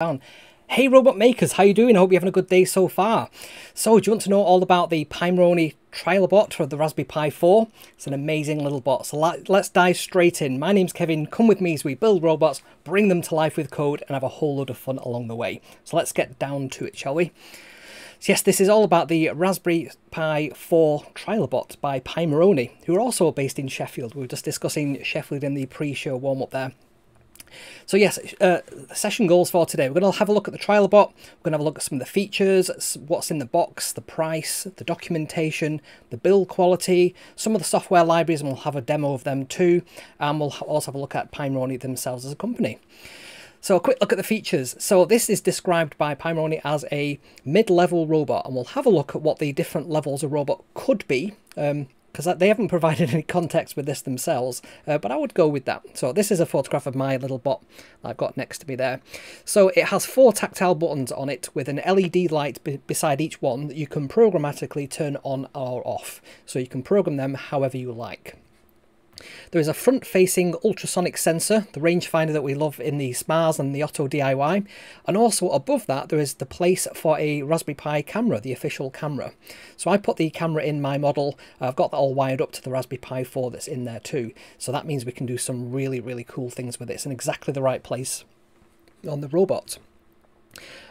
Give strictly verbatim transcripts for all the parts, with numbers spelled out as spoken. Down. Hey robot makers, how you doing? Hope you're having a good day so far. So do you want to know all about the Pimoroni Trilobot for the Raspberry Pi four? It's an amazing little bot, so let's dive straight in. My name's Kevin, come with me as we build robots, bring them to life with code and have a whole load of fun along the way. So let's get down to it, shall we? So yes, this is all about the Raspberry Pi four Trilobot by Pimoroni, who are also based in Sheffield. We were just discussing Sheffield in the pre-show warm-up there. So yes, uh, session goals for today. We're going to have a look at the Trilobot, we're going to have a look at some of the features, what's in the box, the price, the documentation, the build quality, some of the software libraries, and we'll have a demo of them too, and we'll also have a look at Pimoroni themselves as a company. So a quick look at the features. So this is described by Pimoroni as a mid-level robot, and we'll have a look at what the different levels a robot could be, um, because they haven't provided any context with this themselves, uh, but I would go with that. So this is a photograph of my little bot I've got next to me there. So it has four tactile buttons on it with an L E D light be beside each one that you can programmatically turn on or off. So you can program them however you like. There is a front-facing ultrasonic sensor, the rangefinder that we love in the SMARS and the Otto D I Y, and also above that there is the place for a Raspberry Pi camera, the official camera. So I put the camera in my model, I've got that all wired up to the Raspberry Pi four that's in there too, so that means we can do some really, really cool things with it. It's in exactly the right place on the robot.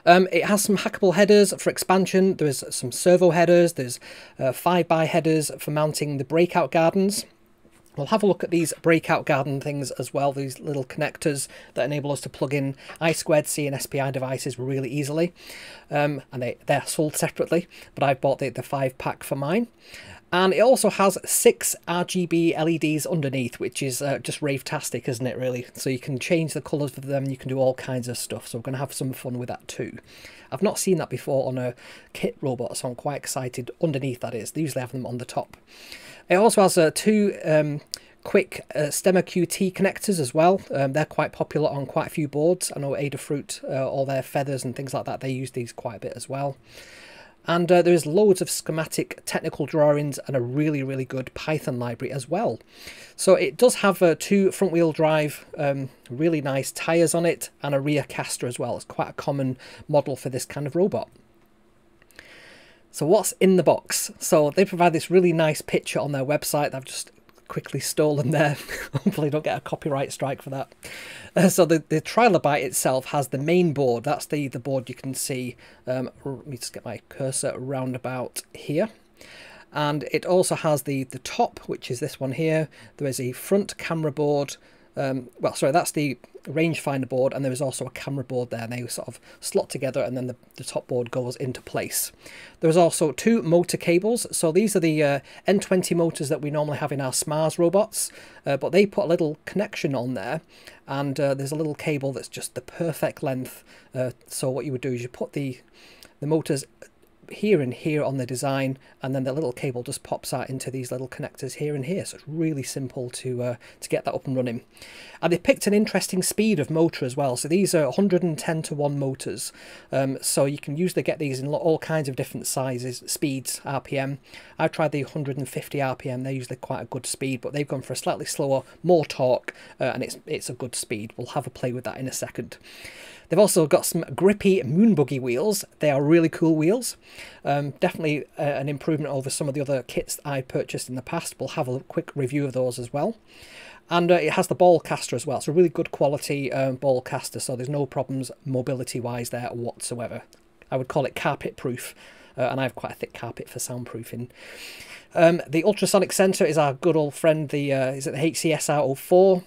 Um, it has some hackable headers for expansion, there's some servo headers, there's uh, five by headers for mounting the breakout gardens. We'll have a look at these breakout garden things as well, these little connectors that enable us to plug in I squared C and S P I devices really easily. Um, and they, they're sold separately, but I bought the, the five pack for mine. And it also has six R G B L E Ds underneath, which is uh, just rave-tastic, isn't it, really? So you can change the colours of them, you can do all kinds of stuff, so we're going to have some fun with that too. I've not seen that before on a kit robot, so I'm quite excited. Underneath, that is. They usually have them on the top. It also has uh, two um, quick uh, Stemma Q T connectors as well. Um, they're quite popular on quite a few boards. I know Adafruit, uh, all their feathers and things like that, they use these quite a bit as well. And uh, there's loads of schematic technical drawings and a really, really good Python library as well. So it does have uh, two front-wheel drive, um, really nice tyres on it, and a rear caster as well. It's quite a common model for this kind of robot. So what's in the box? So they provide this really nice picture on their website that I've just quickly stolen there. Hopefully don't get a copyright strike for that. Uh, so the, the Trilobot itself has the main board. That's the, the board you can see. Um, let me just get my cursor round about here. And it also has the, the top, which is this one here. There is a front camera board. Um, well, sorry, that's the rangefinder board, and there is also a camera board there, and they sort of slot together, and then the, the top board goes into place. There's also two motor cables, so these are the uh, N twenty motors that we normally have in our SMARS robots, uh, but they put a little connection on there, and uh, there's a little cable that's just the perfect length. Uh, so what you would do is you put the, the motors here and here on the design, and then the little cable just pops out into these little connectors here and here, so it's really simple to uh, to get that up and running. And they picked an interesting speed of motor as well, so these are one hundred ten to one motors, um, so you can usually get these in all kinds of different sizes, speeds, R P M. I've tried the one hundred fifty R P M, they're usually quite a good speed, but they've gone for a slightly slower, more torque, uh, and it's, it's a good speed. We'll have a play with that in a second. They've also got some grippy moon buggy wheels. They are really cool wheels. Um, definitely uh, an improvement over some of the other kits I purchased in the past. We'll have a quick review of those as well. And uh, it has the ball caster as well. It's a really good quality um, ball caster, so there's no problems mobility-wise there whatsoever. I would call it carpet-proof, uh, and I have quite a thick carpet for soundproofing. Um, the ultrasonic sensor is our good old friend, the uh, is it the H C S R oh four.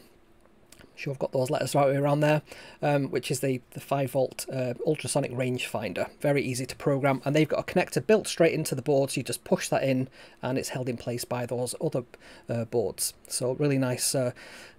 Sure, I've got those letters right around there, um, which is the, the five volt uh, ultrasonic rangefinder. Very easy to program, and they've got a connector built straight into the board, so you just push that in and it's held in place by those other uh, boards. So really nice uh,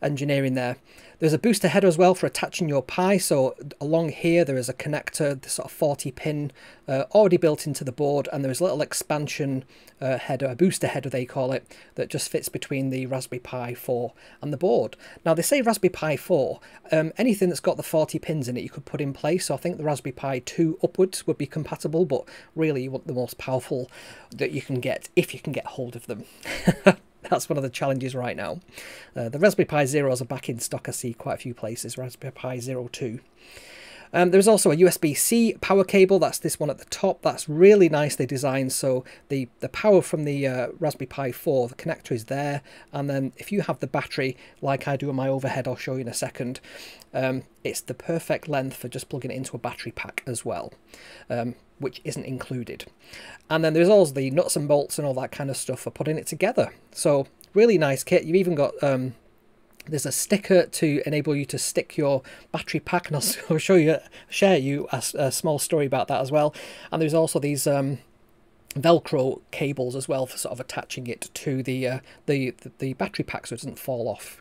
engineering there. There's a booster header as well for attaching your Pi, so along here there is a connector, the sort of forty pin, uh, already built into the board, and there's a little expansion uh, header, a booster header they call it, that just fits between the Raspberry Pi four and the board. Now they say Raspberry Pi four, um, anything that's got the forty pins in it you could put in place, so I think the Raspberry Pi two upwards would be compatible, but really you want the most powerful that you can get, if you can get hold of them. That's one of the challenges right now. Uh, the Raspberry Pi Zeros are back in stock, I see quite a few places, Raspberry Pi Zero two. Um, there's also a U S B C power cable. That's this one at the top. That's really nicely designed. So the, the power from the uh, Raspberry Pi four, the connector is there. And then if you have the battery, like I do on my overhead, I'll show you in a second, um, it's the perfect length for just plugging it into a battery pack as well, um, which isn't included. And then there's also the nuts and bolts and all that kind of stuff for putting it together. So really nice kit. You've even got... Um, There's a sticker to enable you to stick your battery pack, and I'll show you, share you a, a small story about that as well. And there's also these um, Velcro cables as well for sort of attaching it to the, uh, the, the battery pack so it doesn't fall off.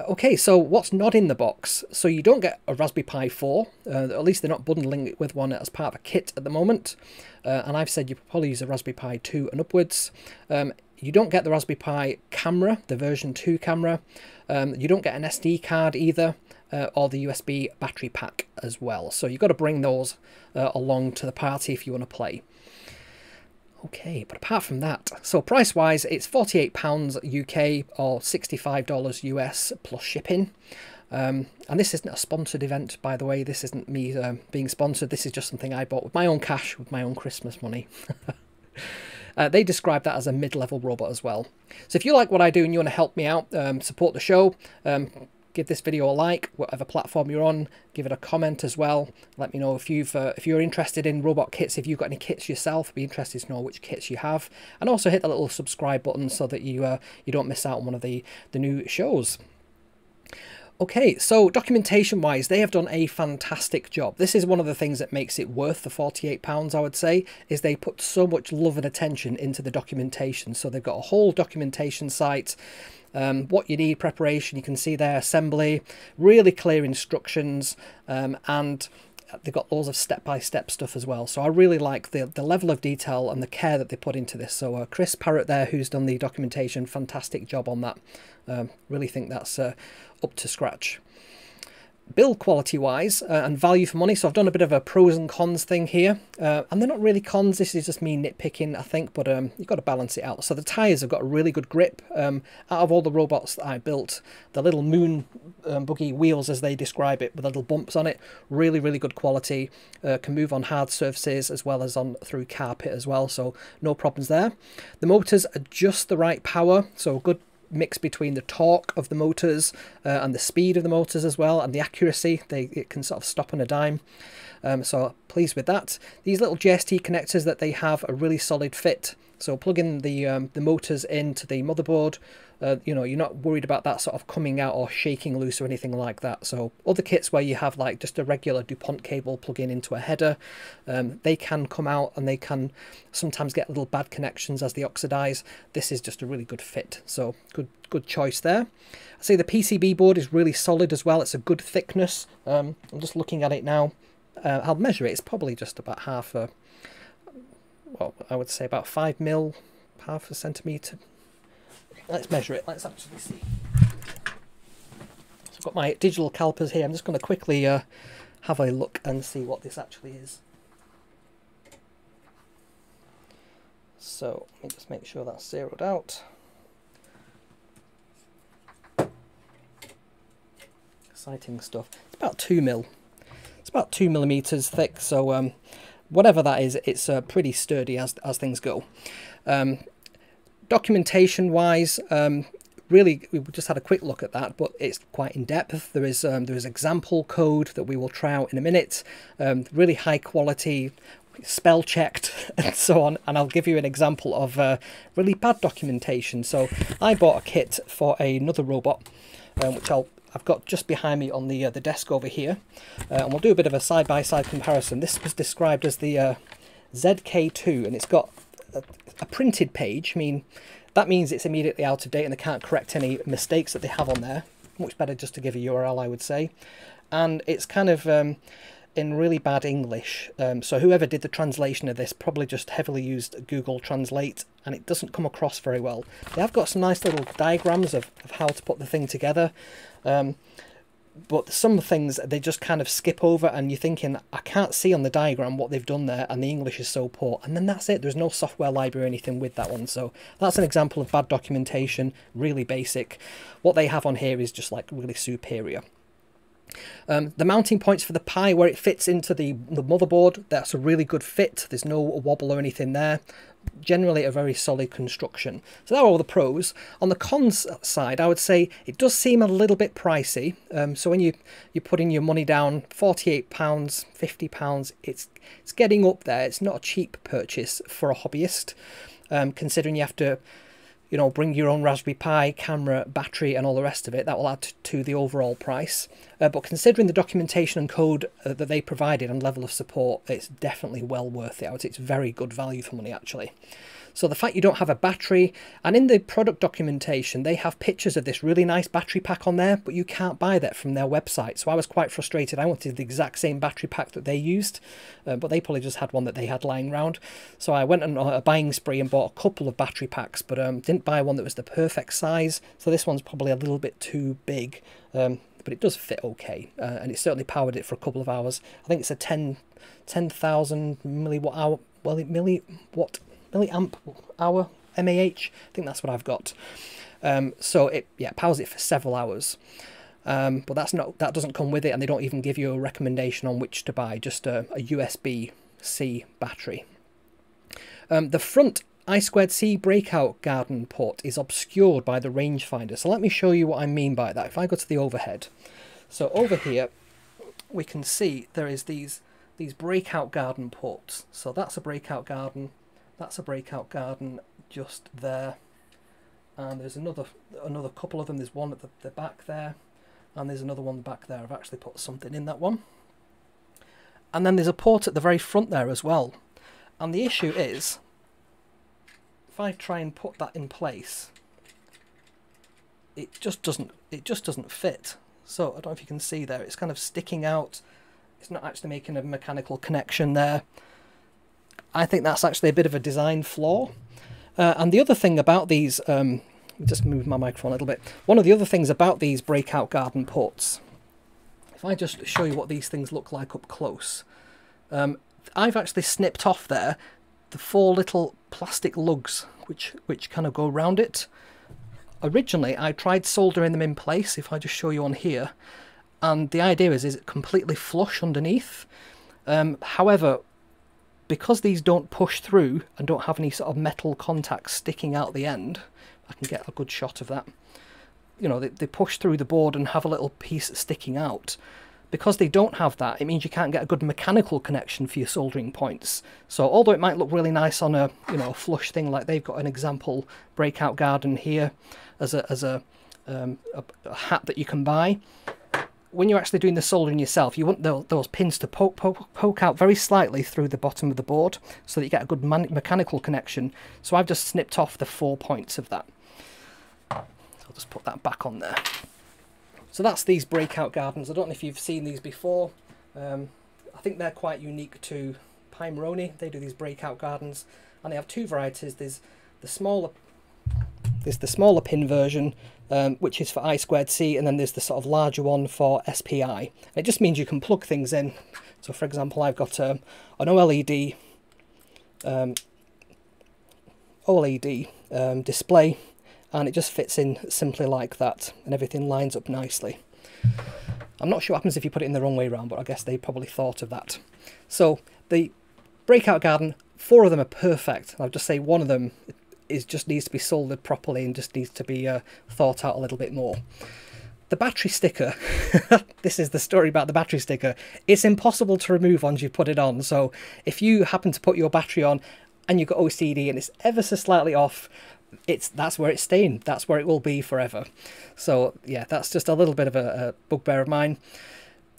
Okay, so what's not in the box? So you don't get a Raspberry Pi four, uh, at least they're not bundling it with one as part of a kit at the moment. Uh, and I've said you probably use a Raspberry Pi two and upwards. Um, You don't get the Raspberry Pi camera, the version two camera. Um, you don't get an S D card either, uh, or the U S B battery pack as well. So you've got to bring those uh, along to the party if you want to play. Okay, but apart from that, so price-wise, it's forty-eight pounds U K or sixty-five dollars U S plus shipping. Um, and this isn't a sponsored event, by the way. This isn't me uh, being sponsored. This is just something I bought with my own cash, with my own Christmas money. Uh, they describe that as a mid-level robot as well. So if you like what I do and you want to help me out, um, support the show, um, give this video a like, whatever platform you're on, give it a comment as well. Let me know if, you've, uh, if you're interested in robot kits, if you've got any kits yourself. I'd be interested to know which kits you have. And also hit the little subscribe button so that you, uh, you don't miss out on one of the, the new shows. Okay, so documentation-wise, they have done a fantastic job. This is one of the things that makes it worth the forty-eight pounds, I would say, is they put so much love and attention into the documentation. So they've got a whole documentation site, um, what you need, preparation, you can see their assembly, really clear instructions, um, and they've got loads of step-by-step stuff as well. So I really like the, the level of detail and the care that they put into this. So uh, Chris Parrott there, who's done the documentation, fantastic job on that. Um, really think that's... Uh, up to scratch. Build quality wise uh, and value for money, so I've done a bit of a pros and cons thing here, uh, and they're not really cons, this is just me nitpicking I think, but um, you've got to balance it out. So the tyres have got a really good grip. Um, out of all the robots that I built, the little moon um, buggy wheels as they describe it with little bumps on it, really really good quality, uh, can move on hard surfaces as well as on through carpet as well, so no problems there. The motors are just the right power, so good mix between the torque of the motors uh, and the speed of the motors as well, and the accuracy. They it can sort of stop on a dime, um, so pleased with that. These little G S T connectors that they have are really solid fit, so plugging the um, the motors into the motherboard, uh, you know, you're not worried about that sort of coming out or shaking loose or anything like that. So other kits where you have like just a regular DuPont cable plugging into a header, um, they can come out and they can sometimes get little bad connections as they oxidize. This is just a really good fit, so good good choice there. I say the P C B board is really solid as well. It's a good thickness. um, I'm just looking at it now. uh, I'll measure it. It's probably just about half a, well, I would say about five mil, half a centimetre. Let's measure it. Let's actually see. So I've got my digital calipers here. I'm just going to quickly uh, have a look and see what this actually is. So let me just make sure that's zeroed out. Exciting stuff. It's about two mil. It's about two millimetres thick, so um, whatever that is, it's uh, pretty sturdy as, as things go. Um, documentation wise, um, really we just had a quick look at that, but it's quite in depth. There is um, there is example code that we will try out in a minute. Um, really high quality, spell checked and so on, and I'll give you an example of uh, really bad documentation. So I bought a kit for another robot, um, which I'll I've got just behind me on the uh, the desk over here, uh, and we'll do a bit of a side-by-side comparison. This was described as the uh, Z K two, and it's got a, a printed page. I mean, that means it's immediately out of date and they can't correct any mistakes that they have on there. Much better just to give a U R L, I would say. And it's kind of um, in really bad English, um, so whoever did the translation of this probably just heavily used Google Translate, and it doesn't come across very well. They have got some nice little diagrams of, of how to put the thing together. Um, but some things they just kind of skip over, and you're thinking, I can't see on the diagram what they've done there, and the English is so poor. And then that's it. There's no software library or anything with that one. So that's an example of bad documentation, really basic. What they have on here is just like really superior. Um, the mounting points for the Pi, where it fits into the, the motherboard, that's a really good fit. There's no wobble or anything there. Generally a very solid construction. So that are all the pros. On the cons side, I would say it does seem a little bit pricey. Um, so when you, you're putting your money down, forty-eight pounds, fifty pounds, it's, it's getting up there. It's not a cheap purchase for a hobbyist, um, considering you have to, you know, bring your own Raspberry Pi, camera, battery and all the rest of it. That will add to the overall price. Uh, but considering the documentation and code uh, that they provided and level of support, it's definitely well worth it. I would say it's very good value for money, actually. So the fact you don't have a battery, and in the product documentation, they have pictures of this really nice battery pack on there, but you can't buy that from their website. So I was quite frustrated. I wanted the exact same battery pack that they used, uh, but they probably just had one that they had lying around. So I went on a buying spree and bought a couple of battery packs, but um, didn't buy one that was the perfect size. So this one's probably a little bit too big, um, but it does fit okay. Uh, and it certainly powered it for a couple of hours. I think it's a ten thousand milliwatt hour, well, milliwatt amp hour mAh, I think that's what I've got. Um, so it yeah powers it for several hours, um, but that's not that doesn't come with it, and they don't even give you a recommendation on which to buy. Just a, a U S B C battery. Um, the front I squared C breakout garden port is obscured by the rangefinder. So let me show you what I mean by that. If I go to the overhead, so over here we can see there is these these breakout garden ports. So that's a breakout garden. That's a breakout garden just there, and there's another another couple of them. There's one at the, the back there, and there's another one back there. I've actually put something in that one. And then there's a port at the very front there as well. And the issue is, if I try and put that in place, it just doesn't it just doesn't fit. So I don't know if you can see there, it's kind of sticking out. It's not actually making a mechanical connection there. I think that's actually a bit of a design flaw. Uh, and the other thing about these, um, just move my microphone a little bit. One of the other things about these breakout garden ports, if I just show you what these things look like up close, um, I've actually snipped off there the four little plastic lugs which which kind of go around it. Originally, I tried soldering them in place. If I just show you on here, and the idea is is it completely flush underneath. Um, however, because these don't push through and don't have any sort of metal contacts sticking out the end, I can get a good shot of that. You know, they, they push through the board and have a little piece sticking out. Because they don't have that, it means you can't get a good mechanical connection for your soldering points. So although it might look really nice on a, you know, a flush thing, like they've got an example breakout garden here as a as a, um, a, a hat that you can buy. When you're actually doing the soldering yourself, you want those pins to poke, poke, poke out very slightly through the bottom of the board so that you get a good mechanical connection. So I've just snipped off the four points of that. So I'll just put that back on there. So that's these breakout gardens. I don't know if you've seen these before. Um, I think they're quite unique to Pimoroni. They do these breakout gardens, and they have two varieties. There's the smaller There's the smaller pin version, um, which is for I squared C, and then there's the sort of larger one for S P I. And it just means you can plug things in. So, for example, I've got um, an OLED um, OLED um, display, and it just fits in simply like that, and everything lines up nicely. I'm not sure what happens if you put it in the wrong way around, but I guess they probably thought of that. So, the breakout garden, four of them are perfect. I'll just say one of them It just needs to be soldered properly and just needs to be uh, thought out a little bit more. The battery sticker, this is the story about the battery sticker. It's impossible to remove once you put it on. So if you happen to put your battery on and you've got O C D and it's ever so slightly off, it's that's where it's staying. That's where it will be forever. So yeah, that's just a little bit of a, a bugbear of mine.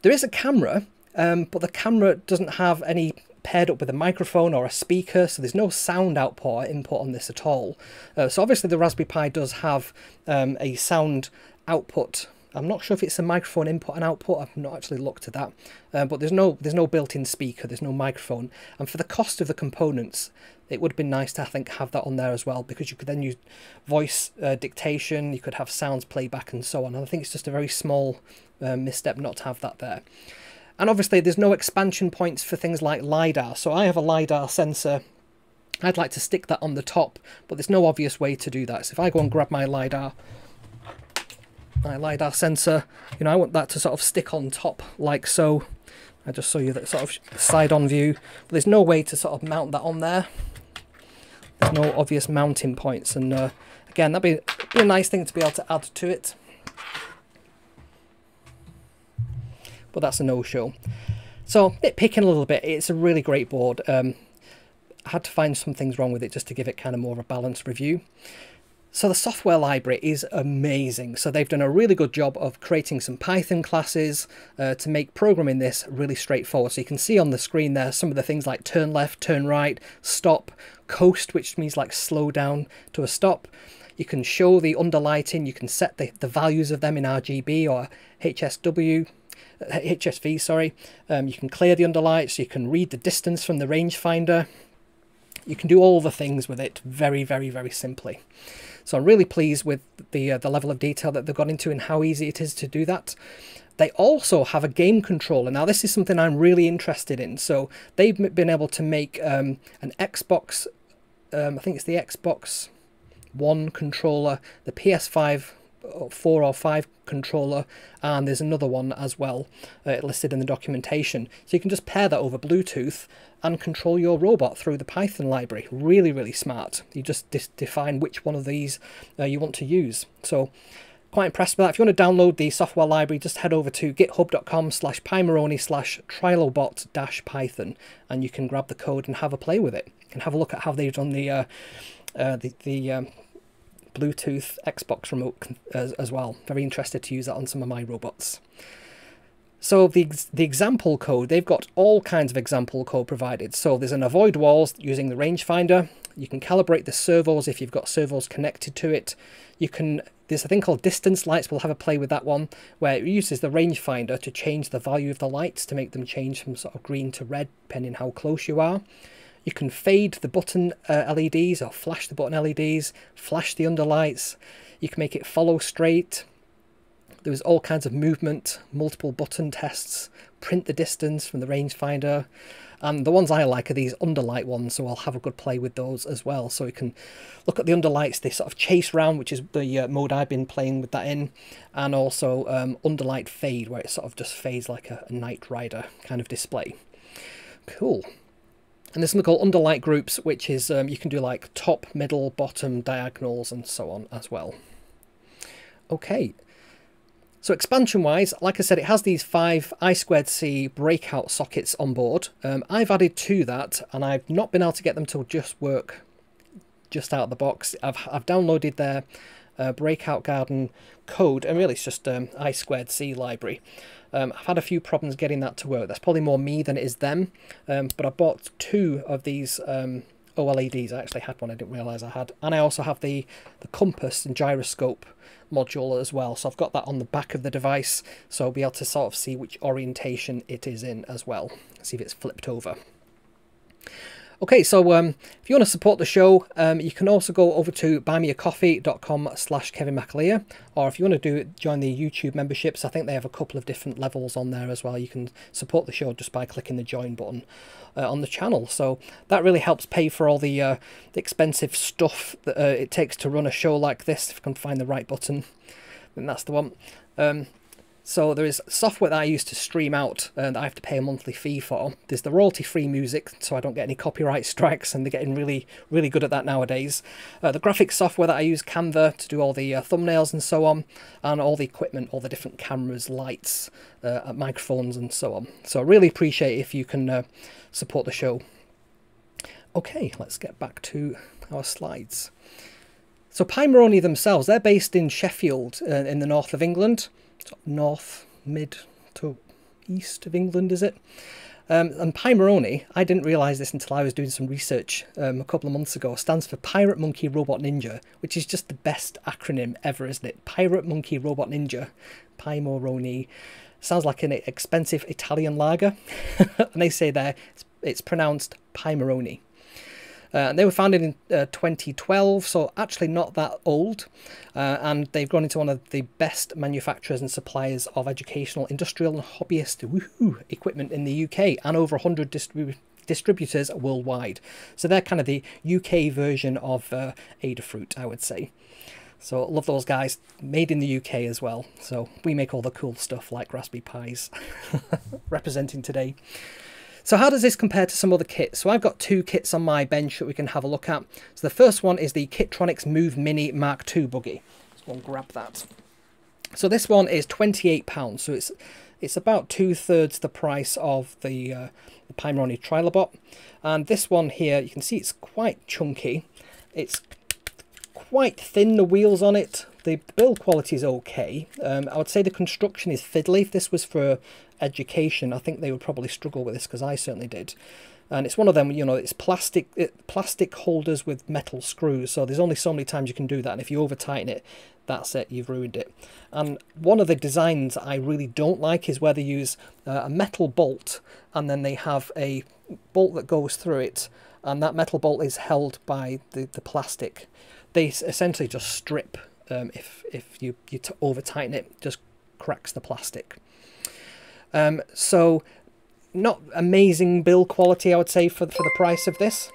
There is a camera, um, but the camera doesn't have any paired up with a microphone or a speaker, so there's no sound output or input on this at all. Uh, so obviously the Raspberry Pi does have um, a sound output. I'm not sure if it's a microphone input and output. I've not actually looked at that, uh, but there's no there's no built-in speaker. There's no microphone, and for the cost of the components, it would have been nice to I think have that on there as well, because you could then use voice uh, dictation. You could have sounds playback and so on. And I think it's just a very small uh, misstep not to have that there. And obviously there's no expansion points for things like LiDAR. So I have a LiDAR sensor. I'd like to stick that on the top, but there's no obvious way to do that. So if I go and grab my LiDAR my LiDAR sensor, you know, I want that to sort of stick on top like so. I just show you that sort of side on view, but there's no way to sort of mount that on there. There's no obvious mounting points, and uh, again, that'd be, be a nice thing to be able to add to it. But that's a no-show. So nitpicking a little bit, it's a really great board. Um, I had to find some things wrong with it just to give it kind of more of a balanced review. So the software library is amazing. So they've done a really good job of creating some Python classes uh, to make programming this really straightforward. So you can see on the screen there some of the things like turn left, turn right, stop, coast, which means like slow down to a stop. You can show the underlighting, you can set the, the values of them in R G B or H S W. H S V, sorry. Um, you can clear the underlights, you can read the distance from the rangefinder. You can do all the things with it very, very, very simply. So I'm really pleased with the uh, the level of detail that they've got into and how easy it is to do that. They also have a game controller. Now this is something I'm really interested in. So they've been able to make um, an Xbox, um, I think it's the Xbox One controller, the P S five four or five controller, and there's another one as well uh, listed in the documentation. So you can just pair that over Bluetooth and control your robot through the Python library. Really, really smart. You just define which one of these uh, you want to use. So quite impressed with that. If you want to download the software library, just head over to github.com slash Pimoroni slash Trilobot dash Python, and you can grab the code and have a play with it and have a look at how they've done the uh, uh, the, the um, Bluetooth Xbox remote as, as well. Very interested to use that on some of my robots. So the, the example code, they've got all kinds of example code provided. So there's an avoid walls using the rangefinder. You can calibrate the servos if you've got servos connected to it. You can, there's a thing called distance lights. We'll have a play with that one, where it uses the rangefinder to change the value of the lights to make them change from sort of green to red depending how close you are. You can fade the button uh, L E Ds or flash the button L E Ds, flash the underlights. You can make it follow straight. There was all kinds of movement, multiple button tests, print the distance from the rangefinder. And the ones I like are these underlight ones, so I'll have a good play with those as well. So you can look at the underlights, they sort of chase round, which is the uh, mode I've been playing with that in, and also um, underlight fade, where it sort of just fades like a, a Knight Rider kind of display. Cool. And there's something called underlight groups, which is um, you can do like top, middle, bottom, diagonals, and so on as well. Okay, so expansion-wise, like I said, it has these five I squared C breakout sockets on board. Um, I've added to that, and I've not been able to get them to just work just out of the box. I've, I've downloaded their uh, breakout garden code, and really it's just um, I squared C library. Um, I've had a few problems getting that to work. That's probably more me than it is them. Um, but I bought two of these um, O L E Ds. I actually had one I didn't realise I had. And I also have the, the compass and gyroscope module as well. So I've got that on the back of the device. So I'll be able to sort of see which orientation it is in as well. See if it's flipped over. Okay, so um, if you want to support the show, um, you can also go over to buymeacoffee.com slash Kevin McAleer, or if you want to do join the YouTube memberships, I think they have a couple of different levels on there as well. You can support the show just by clicking the join button uh, on the channel. So that really helps pay for all the, uh, the expensive stuff that uh, it takes to run a show like this. If I can find the right button, then that's the one. Um, So there is software that I use to stream out uh, that I have to pay a monthly fee for. There's the royalty-free music, so I don't get any copyright strikes, and they're getting really, really good at that nowadays. Uh, the graphic software that I use, Canva, to do all the uh, thumbnails and so on, and all the equipment, all the different cameras, lights, uh, microphones and so on. So I really appreciate if you can uh, support the show. Okay, let's get back to our slides. So Pimoroni themselves, they're based in Sheffield uh, in the north of England. North, mid to east of England, is it? Um, and Pimoroni, I didn't realise this until I was doing some research um, a couple of months ago, stands for Pirate Monkey Robot Ninja, which is just the best acronym ever, isn't it? Pirate Monkey Robot Ninja, Pimoroni. Sounds like an expensive Italian lager. And they say there, it's, it's pronounced Pimoroni. Uh, and they were founded in uh, twenty twelve, so actually not that old, uh, and they've grown into one of the best manufacturers and suppliers of educational, industrial and hobbyist woohoo, equipment in the U K, and over one hundred distrib distributors worldwide. So they're kind of the U K version of uh, Adafruit, I would say. So love those guys, made in the U K as well. So we make all the cool stuff like Raspberry Pis representing today. So how does this compare to some other kits? So I've got two kits on my bench that we can have a look at. So the first one is the Kittronics Move Mini Mark two buggy. Let's go and grab that. So this one is twenty-eight pounds, so it's it's about two-thirds the price of the, uh, the Pimoroni Trilobot. And this one here, you can see it's quite chunky. It's quite thin, the wheels on it. The build quality is okay. Um, I would say the construction is fiddly. If this was for education, I think they would probably struggle with this, because I certainly did. And it's one of them, you know, it's plastic it, plastic holders with metal screws, so there's only so many times you can do that, and if you over tighten it, that's it, you've ruined it. And one of the designs I really don't like is where they use uh, a metal bolt, and then they have a bolt that goes through it, and that metal bolt is held by the, the plastic. They essentially just strip. um, if, if you, you t over tighten it, it just cracks the plastic. Um, so not amazing build quality, I would say, for, for the price of this.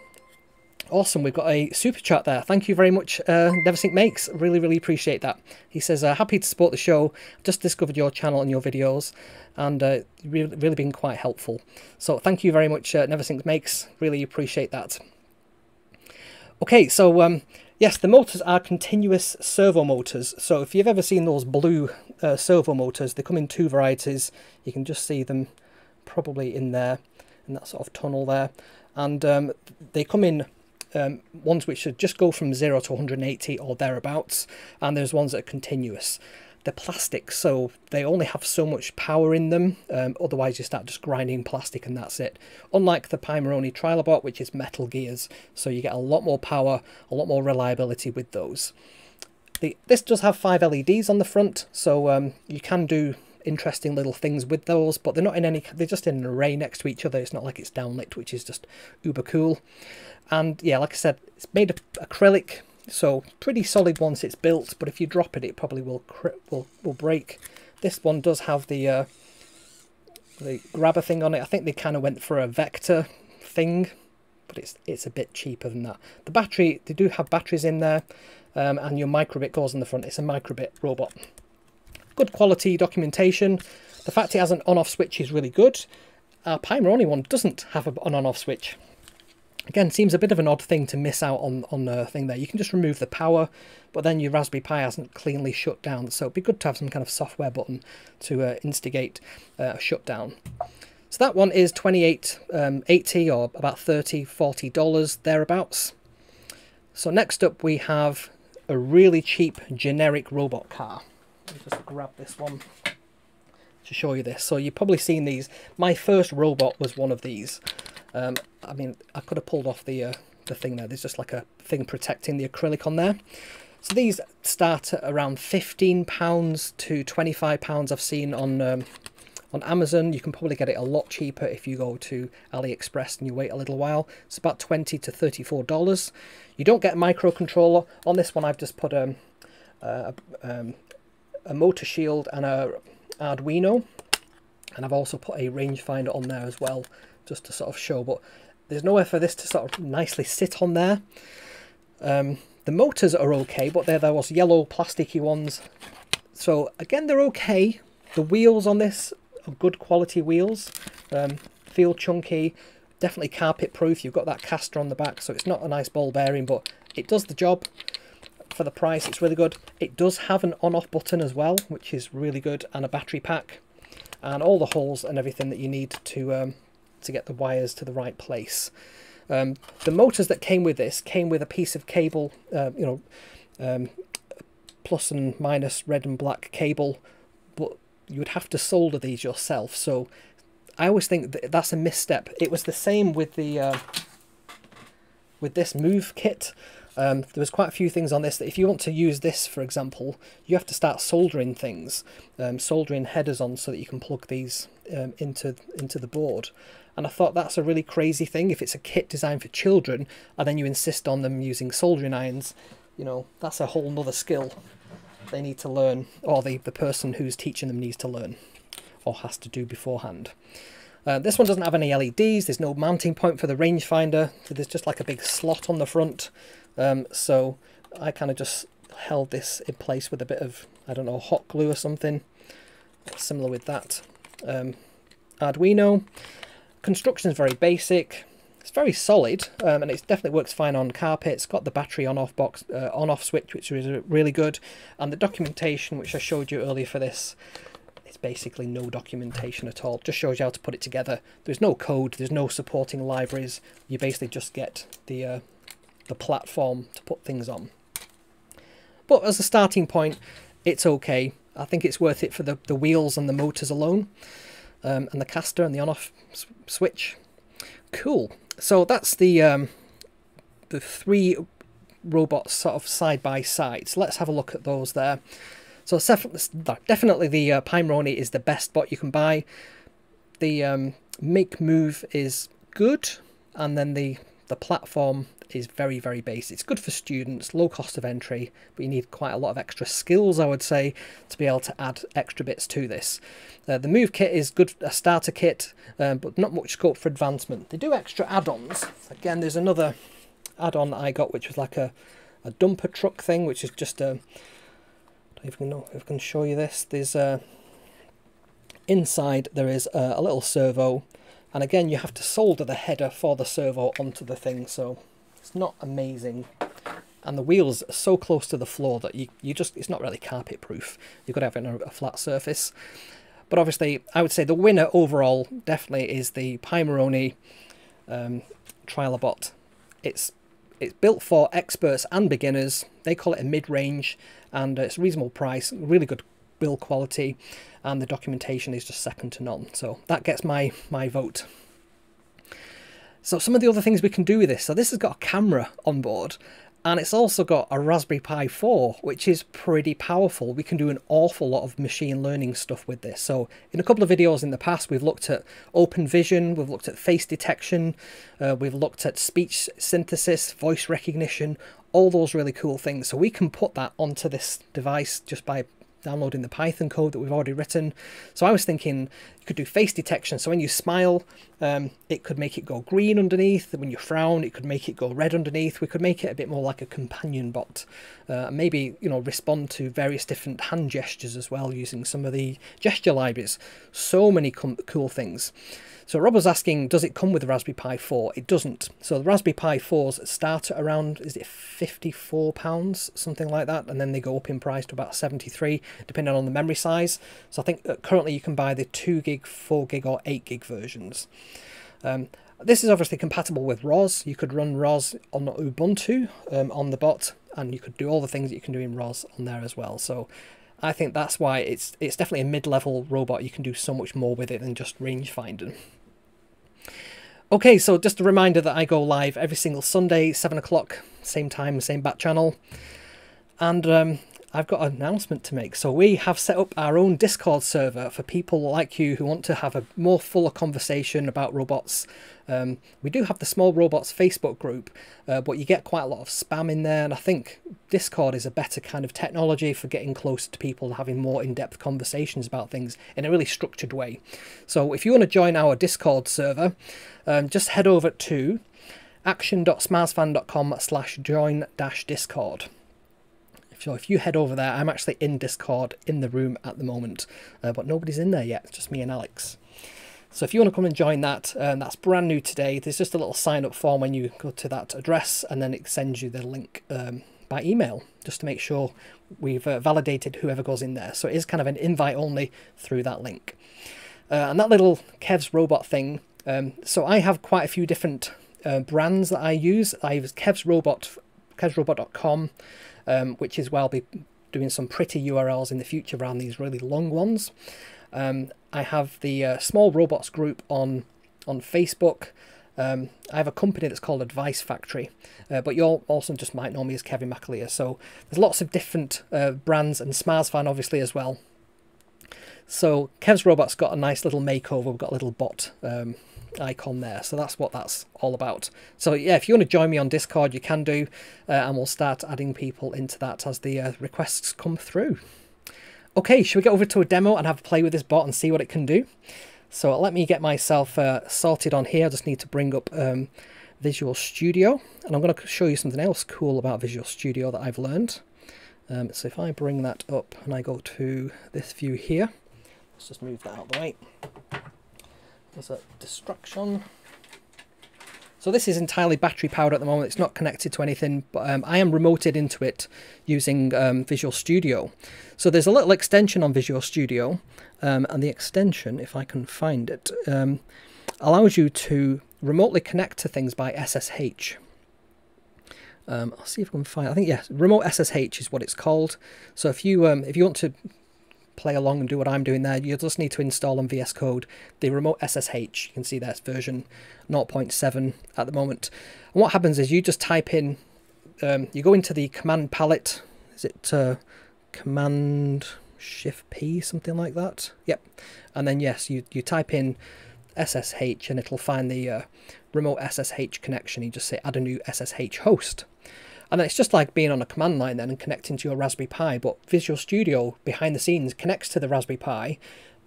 Awesome, we've got a super chat there. Thank you very much, uh, Neversync Makes. Really, really appreciate that. He says, uh, happy to support the show. Just discovered your channel and your videos, and uh, really, really been quite helpful. So thank you very much, uh, Neversync Makes. Really appreciate that. Okay, so um, yes, the motors are continuous servo motors. So if you've ever seen those blue uh, servo motors, they come in two varieties. You can just see them probably in there, in that sort of tunnel there. And um, they come in um, ones which should just go from zero to one hundred eighty or thereabouts. And there's ones that are continuous. They're plastic, so they only have so much power in them. Um, otherwise, you start just grinding plastic and that's it. Unlike the Pimoroni Trilobot, which is metal gears, so you get a lot more power, a lot more reliability with those. The, this does have five L E Ds on the front, so um, you can do interesting little things with those, but they're not in any, they're just in an array next to each other. It's not like it's downlit, which is just uber cool. And yeah, like I said, it's made of acrylic, so pretty solid once it's built, but if you drop it, it probably will will, will break. This one does have the uh, the grabber thing on it. I think they kind of went for a vector thing, but it's it's a bit cheaper than that. The battery, they do have batteries in there, um, and your microbit goes in the front. It's a microbit robot. Good quality documentation. The fact it has an on-off switch is really good. Our Pimoroni one doesn't have an on-off switch. Again, seems a bit of an odd thing to miss out on, on a thing there. You can just remove the power, but then your Raspberry Pi hasn't cleanly shut down, so it'd be good to have some kind of software button to uh, instigate uh, a shutdown. So that one is twenty-eight eighty, um, or about thirty, forty dollars, thereabouts. So next up we have a really cheap generic robot car. Let me just grab this one to show you this. So you've probably seen these. My first robot was one of these. Um, I mean, I could have pulled off the uh, the thing there. There's just like a thing protecting the acrylic on there. So these start at around fifteen pounds to twenty-five pounds. I've seen on um, on Amazon. You can probably get it a lot cheaper if you go to AliExpress and you wait a little while. It's about twenty to thirty-four dollars. You don't get a microcontroller on this one. I've just put um, uh, um, a motor shield and a Arduino, and I've also put a rangefinder on there as well, just to sort of show, but there's nowhere for this to sort of nicely sit on there. Um, the motors are okay, but there there was yellow plasticky ones. So again, they're okay. The wheels on this are good quality wheels. Um, feel chunky, definitely carpet proof. You've got that caster on the back, so it's not a nice ball bearing, but it does the job. For the price, it's really good. It does have an on-off button as well, which is really good, and a battery pack, and all the holes and everything that you need to um, to get the wires to the right place. Um, the motors that came with this came with a piece of cable, uh, you know, um, plus and minus, red and black cable, but you would have to solder these yourself. So I always think that that's a misstep. It was the same with the uh, with this Move kit. Um, there was quite a few things on this that if you want to use this, for example, you have to start soldering things, um, soldering headers on so that you can plug these um, into into the board. And I thought that's a really crazy thing if it's a kit designed for children and then you insist on them using soldering irons. You know, that's a whole nother skill they need to learn, or the, the person who's teaching them needs to learn or has to do beforehand. Uh, this one doesn't have any L E Ds, there's no mounting point for the rangefinder, so there's just like a big slot on the front. Um, so I kind of just held this in place with a bit of, I don't know, hot glue or something. Similar with that. Um, Arduino. Construction is very basic. It's very solid, um, and it definitely works fine on carpet. It's got the battery on-off box, uh, on-off switch, which is really good. And the documentation, which I showed you earlier for this, it's basically no documentation at all. It just shows you how to put it together. There's no code. There's no supporting libraries. You basically just get the uh, the platform to put things on. But as a starting point, it's okay. I think it's worth it for the the wheels and the motors alone, um, and the caster and the on-off switch. Cool. So that's the um, the three robots sort of side by side. So let's have a look at those there. So definitely the uh, Pimoroni is the best bot you can buy. The um, Make Move is good, and then the the platform is very very basic. It's good for students, low cost of entry, but you need quite a lot of extra skills, I would say, to be able to add extra bits to this. Uh, the Move kit is good, a starter kit, um, but not much scope for advancement. They do extra add-ons. Again, there's another add-on that I got, which was like a, a dumper truck thing, which is just a, I don't even know if I can show you this. There's a, inside there is a, a little servo, and again you have to solder the header for the servo onto the thing, so it's not amazing. And the wheels are so close to the floor that you, you just, it's not really carpet proof. You've got to have it on a flat surface. But obviously I would say the winner overall definitely is the Pimoroni um, Trilobot. It's It's built for experts and beginners. They call it a mid-range, and it's a reasonable price, really good build quality, and the documentation is just second to none. So that gets my, my vote. So some of the other things we can do with this. So this has got a camera on board, and it's also got a Raspberry Pi four, which is pretty powerful. We can do an awful lot of machine learning stuff with this. So in a couple of videos in the past, we've looked at open vision, we've looked at face detection, uh, we've looked at speech synthesis, voice recognition, all those really cool things. So we can put that onto this device just by downloading the Python code that we've already written. So I was thinking you could do face detection. So when you smile, um, it could make it go green underneath. When you frown, it could make it go red underneath. We could make it a bit more like a companion bot. Uh, and maybe, you know, respond to various different hand gestures as well, using some of the gesture libraries. So many cool things. So Rob was asking, does it come with the Raspberry Pi four? It doesn't. So the Raspberry Pi fours start at around, is it fifty-four pounds, something like that, and then they go up in price to about seventy-three, depending on the memory size. So I think currently you can buy the two gig, four gig or eight gig versions. Um, this is obviously compatible with R O S. You could run R O S on Ubuntu um, on the bot, and you could do all the things that you can do in R O S on there as well. So I think that's why it's it's definitely a mid-level robot. You can do so much more with it than just range finding. Okay, so just a reminder that I go live every single Sunday, seven o'clock, same time, same back channel. And um, I've got an announcement to make. So we have set up our own Discord server for people like you who want to have a more fuller conversation about robots. Um, we do have the Small Robots Facebook group, uh, but you get quite a lot of spam in there, and I think Discord is a better kind of technology for getting closer to people and having more in-depth conversations about things in a really structured way. So if you want to join our Discord server, um, just head over to action dot smars fan dot com slash join dash discord. So if you head over there, I'm actually in Discord in the room at the moment, uh, but nobody's in there yet. It's just me and Alex. So if you want to come and join that, um, that's brand new today. There's just a little sign up form when you go to that address, and then it sends you the link um, by email, just to make sure we've uh, validated whoever goes in there. So it is kind of an invite only through that link. Uh, and that little Kev's Robot thing. Um, so I have quite a few different uh, brands that I use. I use Kev's Robot, kevs robot dot com. Um, which is where I'll be doing some pretty U R Ls in the future around these really long ones. Um, I have the uh, Small Robots group on, on Facebook. Um, I have a company that's called Advice Factory, uh, but you all also just might know me as Kevin McAleer. So there's lots of different uh, brands, and SMARS fan obviously as well. So Kev's Robot's got a nice little makeover. We've got a little bot Um, icon there, so that's what that's all about. So yeah, if you want to join me on Discord, you can do, uh, and we'll start adding people into that as the uh, requests come through. Okay, should we get over to a demo and have a play with this bot and see what it can do? So let me get myself uh, sorted on here. I just need to bring up um, Visual Studio, and I'm going to show you something else cool about Visual Studio that I've learned. Um, so if I bring that up and I go to this view here, let's just move that out of the way. There's a destruction. So this is entirely battery powered at the moment. It's not connected to anything, but um, I am remoted into it using um, Visual Studio. So there's a little extension on Visual Studio, um, and the extension, if I can find it, um, allows you to remotely connect to things by S S H. Um, I'll see if I can find. I think yes, yeah, remote S S H is what it's called. So if you um, if you want to play along and do what I'm doing there, you just need to install on V S Code the remote S S H. You can see that's version zero point seven at the moment. And what happens is you just type in, um, you go into the command palette. Is it uh, command shift P, something like that? Yep. And then yes, you you type in S S H and it'll find the uh, remote S S H connection. You just say add a new S S H host. And it's just like being on a command line then and connecting to your Raspberry Pi, but Visual Studio behind the scenes connects to the Raspberry Pi,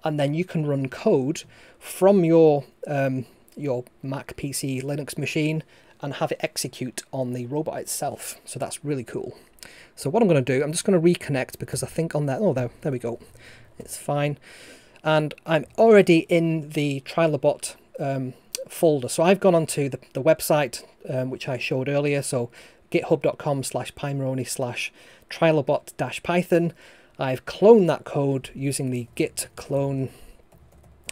and then you can run code from your um, your Mac, P C, Linux machine and have it execute on the robot itself. So that's really cool. So what I'm going to do, I'm just going to reconnect because I think on that, oh, there, there we go. It's fine. And I'm already in the Trilobot um, folder. So I've gone onto the, the website, um, which I showed earlier. So github.com slash Pimoroni slash Trilobot dash Python. I've cloned that code using the git clone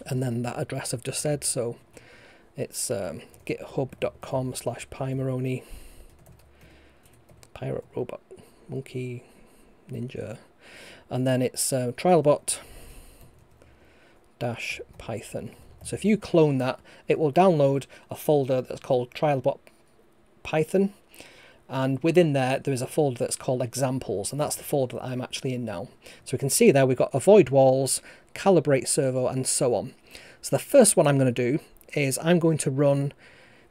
and then that address I've just said. So it's um, github.com slash Pimoroni, pirate robot, monkey, ninja. And then it's uh, Trilobot dash Python. So if you clone that, it will download a folder that's called Trilobot Python. And within there, there is a folder that's called examples, and that's the folder that I'm actually in now. So we can see there we've got avoid walls, calibrate servo, and so on. So the first one I'm going to do is I'm going to run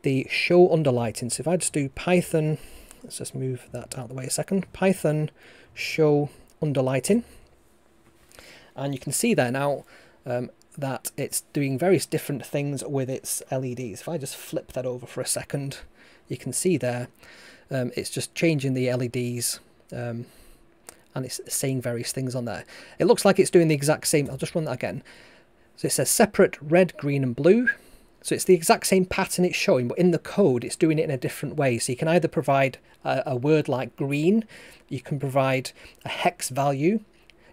the show underlighting. So if I just do Python, let's just move that out of the way a second, Python show underlighting. And you can see there now um, that it's doing various different things with its L E Ds. If I just flip that over for a second, you can see there, Um, it's just changing the L E Ds um, and it's saying various things on there. It looks like it's doing the exact same. I'll just run that again. So it says separate red, green and blue. So it's the exact same pattern it's showing, but in the code it's doing it in a different way. So you can either provide a, a word like green, you can provide a hex value, you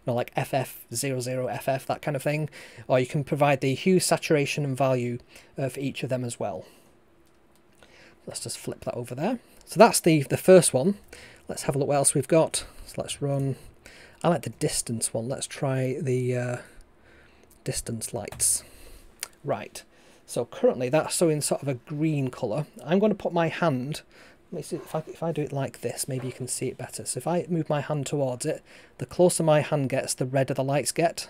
know, like F F zero zero F F, that kind of thing, or you can provide the hue, saturation and value uh, for each of them as well. Let's just flip that over there. So that's the, the first one. Let's have a look what else we've got. So let's run, I like the distance one. Let's try the uh, distance lights. Right, so currently that's showing sort of a green colour. I'm going to put my hand, let me see if I, if I do it like this, maybe you can see it better. So if I move my hand towards it, the closer my hand gets, the redder the lights get.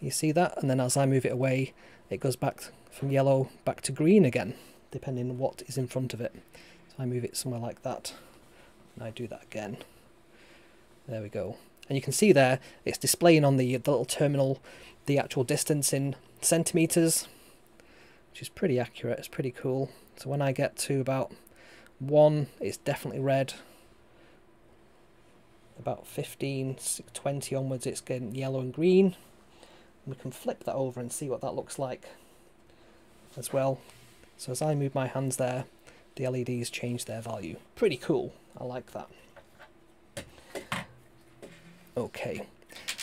You see that? And then as I move it away, it goes back from yellow back to green again, depending on what is in front of it. I move it somewhere like that and I do that again. There we go. And you can see there it's displaying on the, the little terminal the actual distance in centimetres, which is pretty accurate. It's pretty cool. So when I get to about one, it's definitely red. About fifteen, twenty onwards it's getting yellow and green. And we can flip that over and see what that looks like as well. So as I move my hands there, the L E Ds change their value. Pretty cool. I like that. Okay,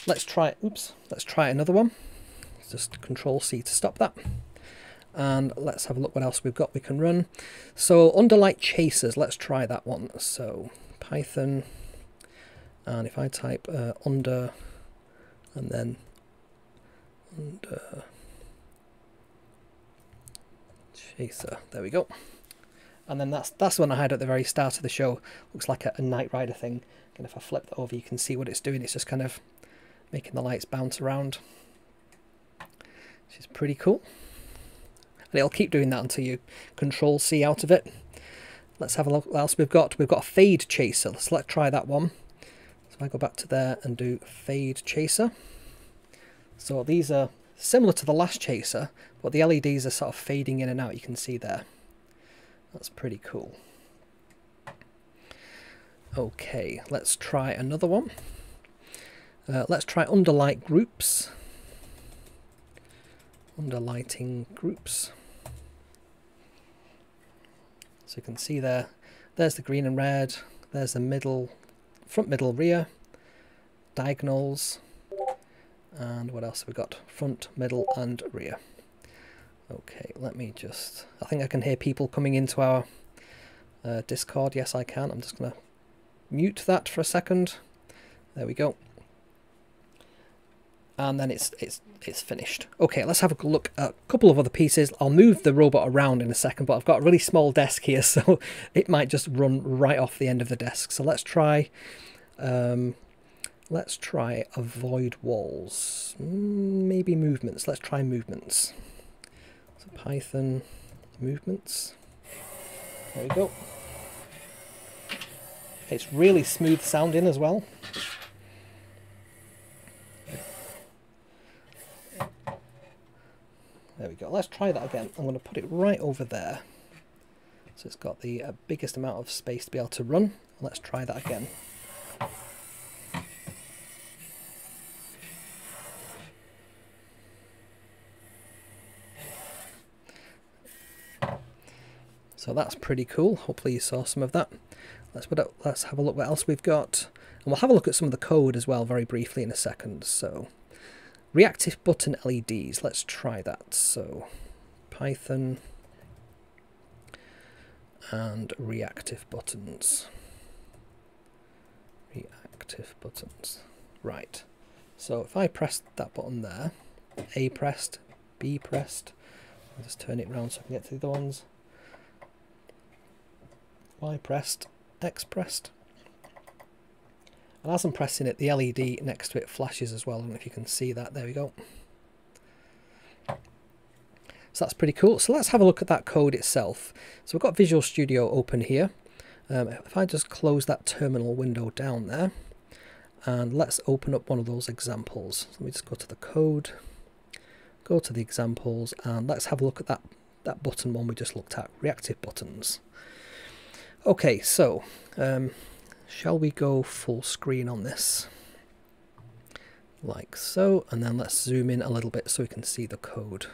let's try, oops, let's try another one. Just control C to stop that. And let's have a look what else we've got we can run. So underlight chasers, let's try that one. So Python, and if I type uh, under and then under chaser, there we go. And then that's that's the one I had at the very start of the show. Looks like a, a Knight Rider thing. And if I flip that over, you can see what it's doing. It's just kind of making the lights bounce around, which is pretty cool. And it'll keep doing that until you control C out of it. Let's have a look what else we've got. We've got a fade chaser. Let's let try that one. So I go back to there and do fade chaser. So these are similar to the last chaser, but the L E Ds are sort of fading in and out. You can see there. That's pretty cool. Okay, let's try another one. Uh, let's try underlight groups. Underlighting groups. So you can see there, there's the green and red, there's the middle, front, middle, rear, diagonals, and what else have we got? Front, middle, and rear. Okay, let me just, I think I can hear people coming into our uh, Discord. Yes, I can. I'm just going to mute that for a second. There we go. And then it's it's it's finished. Okay, let's have a look at a couple of other pieces. I'll move the robot around in a second, but I've got a really small desk here, so it might just run right off the end of the desk. So let's try um, let's try avoid walls, maybe movements. Let's try movements. So Python movements. There we go. It's really smooth sounding as well. There we go. Let's try that again. I'm going to put it right over there. So it's got the uh, biggest amount of space to be able to run. Let's try that again. So that's pretty cool. Hopefully you saw some of that. Let's put up, let's have a look what else we've got. And we'll have a look at some of the code as well very briefly in a second. So reactive button L E Ds, let's try that. So Python and reactive buttons. Reactive buttons. Right. So if I press that button there, A pressed, B pressed. I'll just turn it around so I can get to the other ones. Y pressed, X pressed. And as I'm pressing it, the L E D next to it flashes as well. I don't know if you can see that. There we go. So that's pretty cool. So let's have a look at that code itself. So we've got Visual Studio open here. Um, if I just close that terminal window down there, and let's open up one of those examples. So let me just go to the code, go to the examples, and let's have a look at that, that button one we just looked at, reactive buttons. Okay, so... Um, shall we go full screen on this like so, and then let's zoom in a little bit so we can see the code.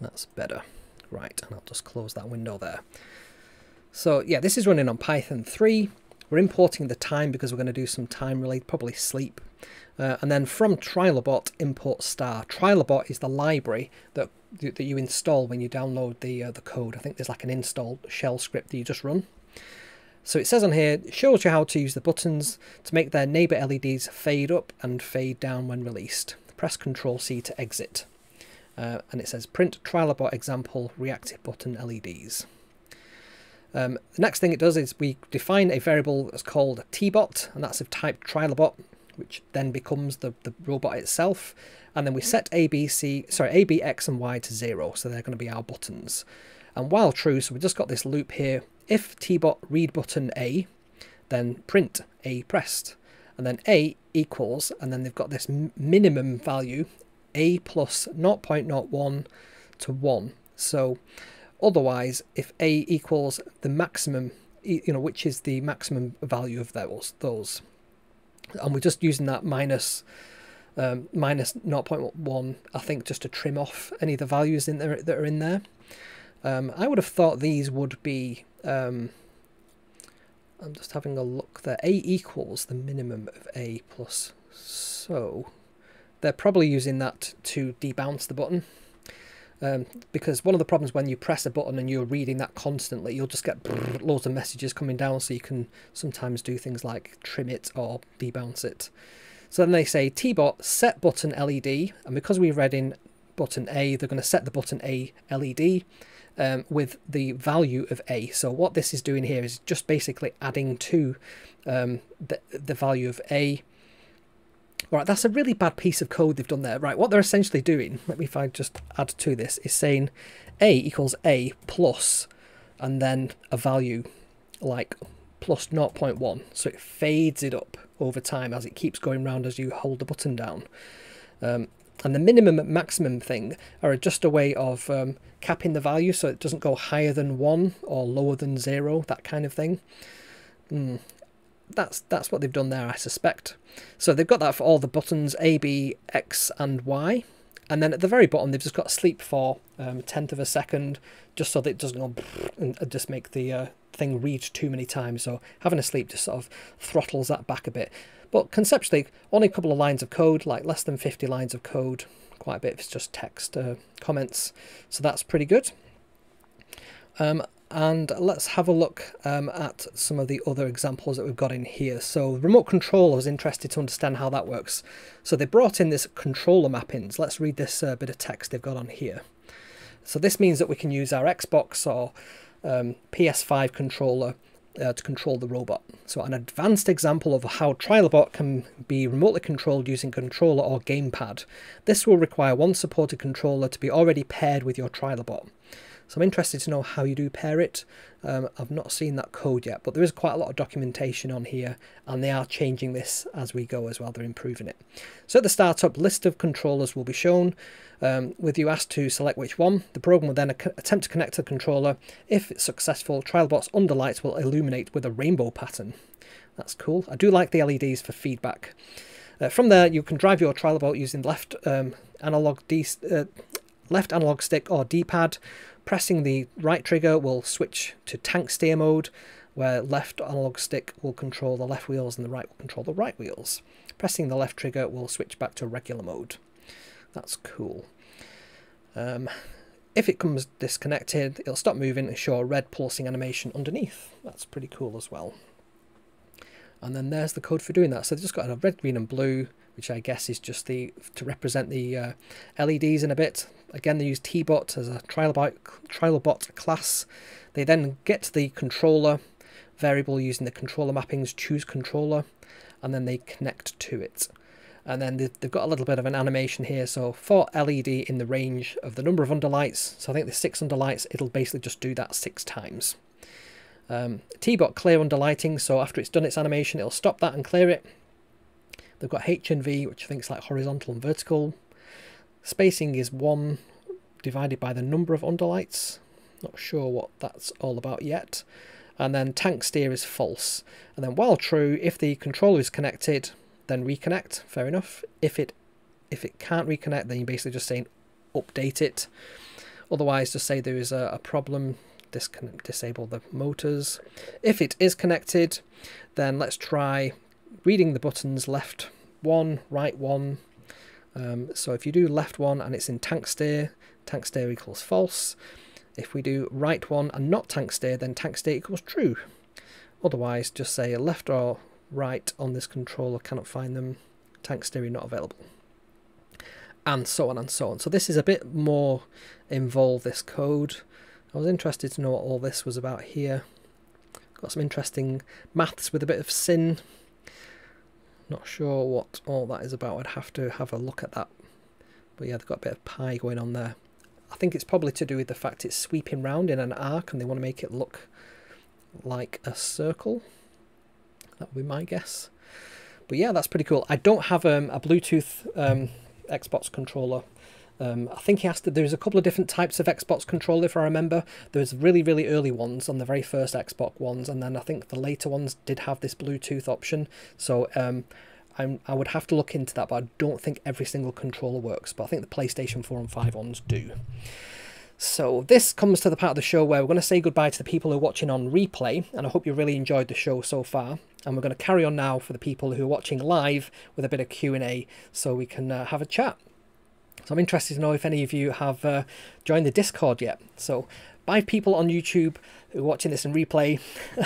That's better. Right, and I'll just close that window there. So yeah, this is running on Python three. We're importing the time because we're going to do some time related, probably sleep, uh, and then from Trilobot import star. Trilobot is the library that that you install when you download the uh, the code. I think there's like an install shell script that you just run. So it says on here, it shows you how to use the buttons to make their neighbour L E Ds fade up and fade down when released. Press control C to exit. Uh, and it says print Trilobot example reactive button L E Ds. Um, the next thing it does is we define a variable that's called tbot, and that's of type Trilobot, which then becomes the, the robot itself. And then we set A B, C, sorry, A B, X and Y to zero, so they're going to be our buttons. And while true, so we've just got this loop here. If tbot read button A, then print A pressed, and then A equals, and then they've got this minimum value, A plus zero point zero one to one. So otherwise, if A equals the maximum, you know, which is the maximum value of those, those. And we're just using that minus, um, minus zero point one, I think, just to trim off any of the values in there that are in there. Um, I would have thought these would be, um, I'm just having a look there, A equals the minimum of A plus, so they're probably using that to debounce the button, um, because one of the problems when you press a button and you're reading that constantly, you'll just get brrr, loads of messages coming down, so you can sometimes do things like trim it or debounce it. So then they say tbot set button L E D, and because we read in button A, they're going to set the button A L E D Um, with the value of A. So what this is doing here is just basically adding to um, the, the value of A. All right, that's a really bad piece of code they've done there. Right, what they're essentially doing, let me if I just add to this, is saying A equals A plus, and then a value like plus zero point one. So it fades it up over time as it keeps going round as you hold the button down. Um, And the minimum and maximum thing are just a way of um, capping the value so it doesn't go higher than one or lower than zero, that kind of thing. Mm. That's that's what they've done there, I suspect. So they've got that for all the buttons, A, B, X and Y. And then at the very bottom, they've just got sleep for um, a tenth of a second, just so that it doesn't go and just make the uh, thing read too many times. So having a sleep just sort of throttles that back a bit. But conceptually, only a couple of lines of code, like less than fifty lines of code, quite a bit if it's just text uh, comments. So that's pretty good. Um, and let's have a look um, at some of the other examples that we've got in here. So remote control, I was interested to understand how that works. So they brought in this controller mappings. Let's read this uh, bit of text they've got on here. So this means that we can use our Xbox or um, P S five controller uh, to control the robot. So an advanced example of how Trilobot can be remotely controlled using controller or gamepad. This will require one supported controller to be already paired with your Trilobot. So I'm interested to know how you do pair it. Um, I've not seen that code yet, but there is quite a lot of documentation on here, and they are changing this as we go as well. They're improving it. So at the startup, list of controllers will be shown, um, with you asked to select which one. The program will then attempt to connect to the controller. If it's successful, Trilobot's under lights will illuminate with a rainbow pattern. That's cool. I do like the L E Ds for feedback. Uh, from there, you can drive your Trilobot using left um, analog D, uh, left analog stick or D-pad. Pressing the right trigger will switch to tank steer mode, where left analog stick will control the left wheels and the right will control the right wheels. Pressing the left trigger will switch back to regular mode. That's cool. Um, if it comes disconnected, it'll stop moving and show a red pulsing animation underneath. That's pretty cool as well. And then there's the code for doing that. So they've just got a red, green and blue, which I guess is just the to represent the uh, L E Ds in a bit. Again, they use T-Bot as a Trilobot, Trilobot class. They then get the controller variable using the controller mappings, choose controller, and then they connect to it. And then they've, they've got a little bit of an animation here. So for L E D in the range of the number of underlights, so I think the six underlights, it'll basically just do that six times. Um, T-Bot clear underlighting, so after it's done its animation, it'll stop that and clear it. They've got H and V, which I think is like horizontal and vertical. Spacing is one divided by the number of underlights. Not sure what that's all about yet. And then tank steer is false. And then while true, if the controller is connected, then reconnect. Fair enough. If it if it can't reconnect, then you're basically just saying update it. Otherwise, just say there is a, a problem. Disconnect, disable the motors. If it is connected, then let's try reading the buttons left one, right one. Um, so if you do left one and it's in tank steer, tank steer equals false. If we do right one and not tank steer, then tank steer equals true. Otherwise, just say left or right on this controller, cannot find them, tank steering not available, and so on and so on. So this is a bit more involved, this code. I was interested to know what all this was about here. Got some interesting maths with a bit of sin. Not sure what all that is about. I'd have to have a look at that. But yeah, they've got a bit of pi going on there. I think it's probably to do with the fact it's sweeping round in an arc and they want to make it look like a circle. That would be my guess. But yeah, that's pretty cool. I don't have um, a Bluetooth um, Xbox controller. Um, I think he asked that there's a couple of different types of Xbox controller, if I remember. There's really, really early ones on the very first Xbox ones, and then I think the later ones did have this Bluetooth option. So um, I'm, I would have to look into that, but I don't think every single controller works. But I think the PlayStation four and five ones do. So this comes to the part of the show where we're going to say goodbye to the people who are watching on replay, and I hope you really enjoyed the show so far. And we're going to carry on now for the people who are watching live with a bit of Q and A, so we can uh, have a chat. So I'm interested to know if any of you have uh, joined the Discord yet. So five people on YouTube who are watching this in replay,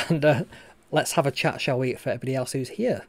and uh, let's have a chat, shall we, for everybody else who's here.